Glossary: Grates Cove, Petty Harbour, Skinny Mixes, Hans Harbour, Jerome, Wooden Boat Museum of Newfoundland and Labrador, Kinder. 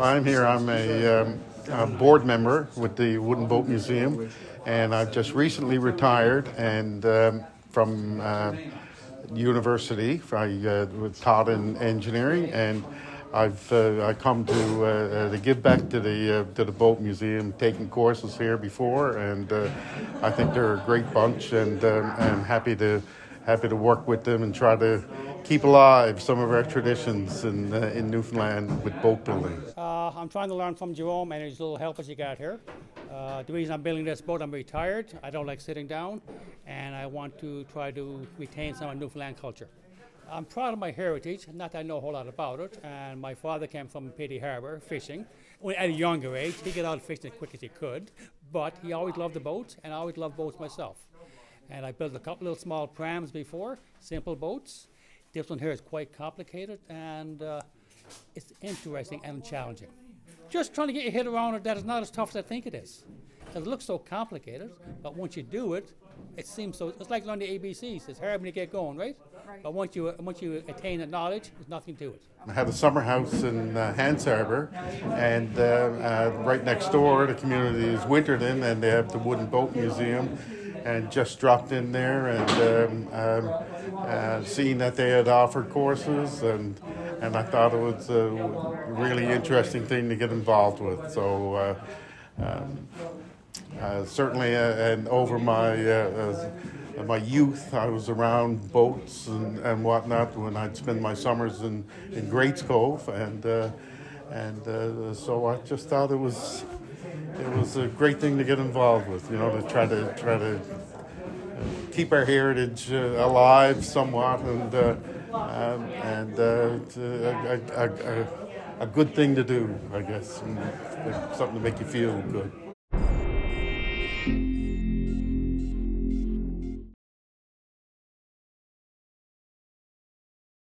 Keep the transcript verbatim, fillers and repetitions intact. I'm here. I'm a, um, a board member with the Wooden Boat Museum, and I've just recently retired and um, from uh, university. I uh, was taught in engineering, and I've uh, I come to uh, to give back to the uh, to the Boat Museum, taking courses here before, and uh, I think they're a great bunch, and um, I'm happy to happy to work with them and try to keep alive some of our traditions in, uh, in Newfoundland with boat building. Uh, I'm trying to learn from Jerome and his little helpers he got here. Uh, the reason I'm building this boat, I'm retired, I don't like sitting down, and I want to try to retain some of Newfoundland culture. I'm proud of my heritage, not that I know a whole lot about it, and my father came from Petty Harbour fishing. Well, at a younger age, he got out fishing as quick as he could, but he always loved the boats, and I always loved boats myself. And I built a couple little small prams before, simple boats. This one here is quite complicated, and uh, it's interesting and challenging. Just trying to get your head around it, that is not as tough as I think it is. It looks so complicated, but once you do it, it seems so, it's like learning the A B Cs. It's hard when you get going, right? right. But once you, once you attain the knowledge, there's nothing to it. I had a summer house in uh, Hans Harbour, and uh, uh, right next door, the community is wintered in, and they have the Wooden Boat Museum. And just dropped in there and um, um, uh, seen that they had offered courses, and and I thought it was a really interesting thing to get involved with. So uh, um, uh, certainly, uh, and over my uh, uh, my youth, I was around boats and, and whatnot when I'd spend my summers in in Grates Cove, and uh, and uh, so I just thought it was. It was a great thing to get involved with, you know, to try to try to keep our heritage uh, alive somewhat, and uh, um, and uh, a, a, a, a good thing to do, I guess, and something to make you feel good.